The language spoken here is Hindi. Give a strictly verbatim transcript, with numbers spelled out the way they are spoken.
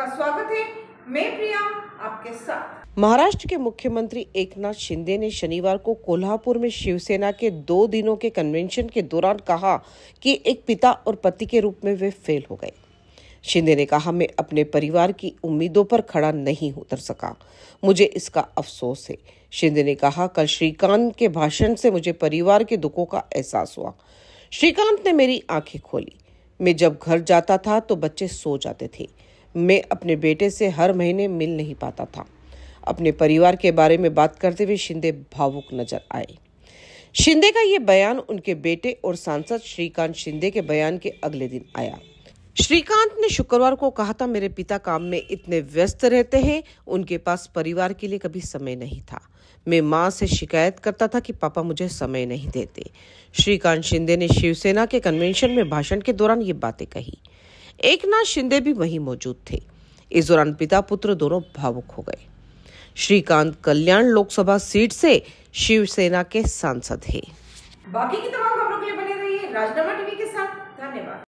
आपका स्वागत है। मैं प्रिया आपके साथ। महाराष्ट्र के मुख्यमंत्री एकनाथ शिंदे ने शनिवार को कोल्हापुर में शिवसेना के दो दिनों के कन्वेंशन के दौरान कहा कि एक पिता और पति के रूप में वे फेल हो गए। शिंदे ने कहा, मैं अपने परिवार की उम्मीदों पर खड़ा नहीं उतर सका, मुझे इसका अफसोस है। शिंदे ने कहा, कल श्रीकांत के भाषण से मुझे परिवार के दुखों का एहसास हुआ। श्रीकांत ने मेरी आंखें खोली। मैं जब घर जाता था तो बच्चे सो जाते थे। मैं अपने बेटे से हर महीने मिल नहीं पाता था। अपने परिवार के बारे में बात करते हुए शिंदे भावुक नजर आए। शिंदे का ये बयान उनके बेटे और सांसद श्रीकांत शिंदे के बयान के अगले दिन आया। श्रीकांत ने शुक्रवार को कहा था, मेरे पिता काम में इतने व्यस्त रहते हैं, उनके पास परिवार के लिए कभी समय नहीं था। मैं माँ से शिकायत करता था कि पापा मुझे समय नहीं देते। श्रीकांत शिंदे ने शिवसेना के कन्वेंशन में भाषण के दौरान ये बातें कही। एकनाथ शिंदे भी वहीं मौजूद थे। इस दौरान पिता पुत्र दोनों भावुक हो गए। श्रीकांत कल्याण लोकसभा सीट से शिवसेना के सांसद है। बाकी की तमाम खबरों के लिए बने रहिए राजनामा टीवी के साथ। धन्यवाद।